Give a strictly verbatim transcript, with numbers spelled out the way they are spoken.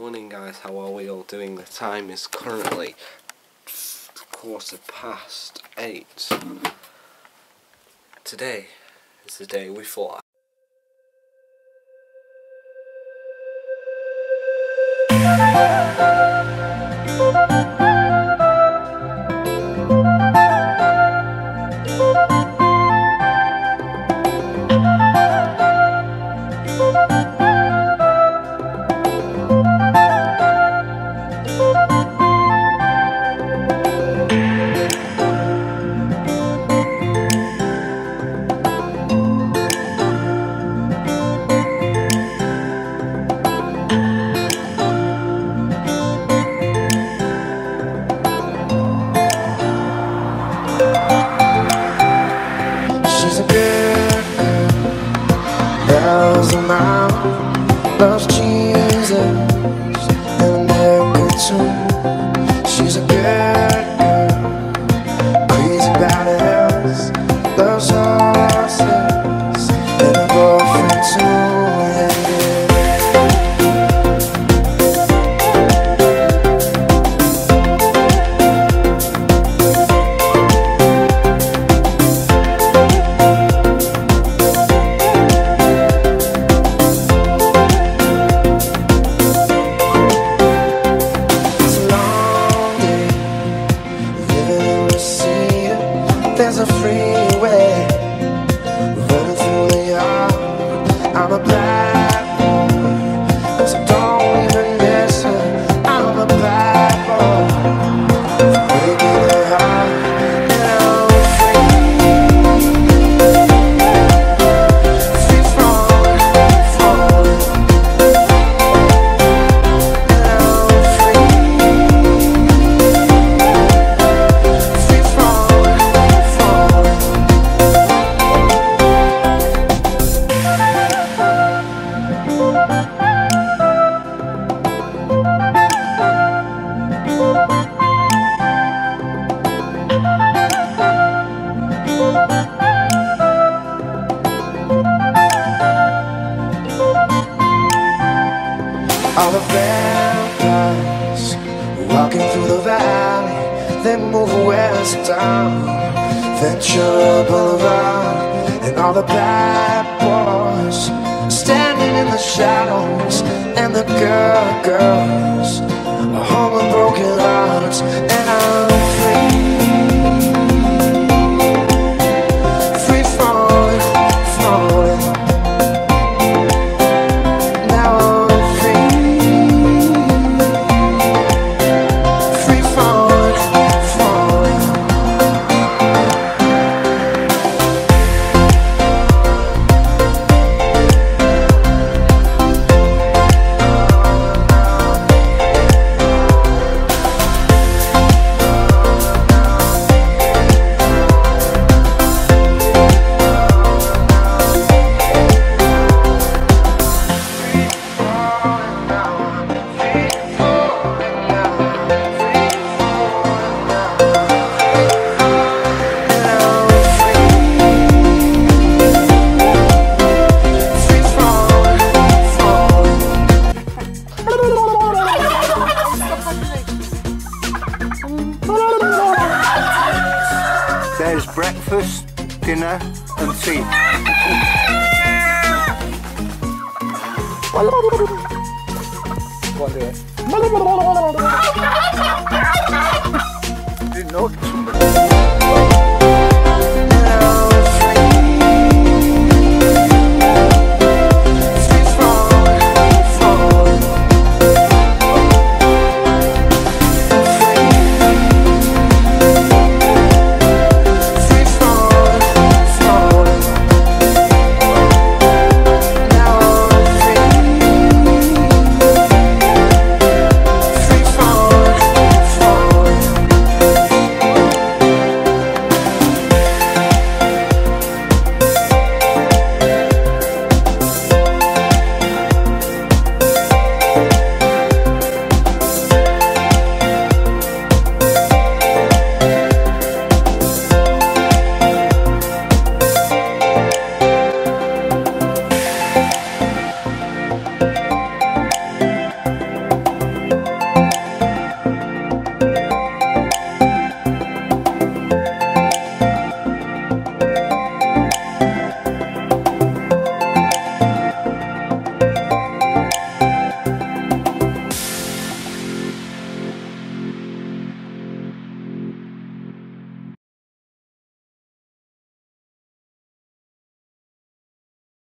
Morning guys, how are we all doing? The time is currently quarter past eight. Today is the day we fly. Bells on my loves Jesus and they're good too. She's a good girl, crazy about us, loves horses and a girlfriend too. There's a freeway running through the yard. I'm a black boy, cause I don't even listen. I'm a black boy, breaking it hard, and I'm free, free falling, falling, and I'm free, free falling. All the vampires walking through the valley, they move west down Ventura Boulevard, and all the bad boys standing in the shadows, and the good girls are home with broken hearts, and I'm free. There's breakfast, dinner and tea. Go on, do it. Didn't know.